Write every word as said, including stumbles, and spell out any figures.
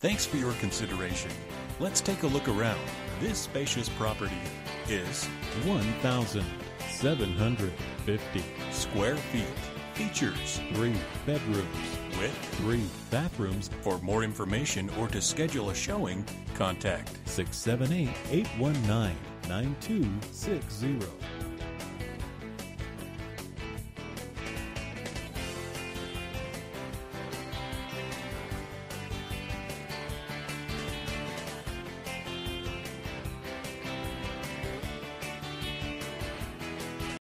Thanks for your consideration. Let's take a look around. This spacious property is one thousand seven hundred fifty square feet. Features three bedrooms with three bathrooms. For more information or to schedule a showing, contact six seven eight, eight one nine, nine two six zero.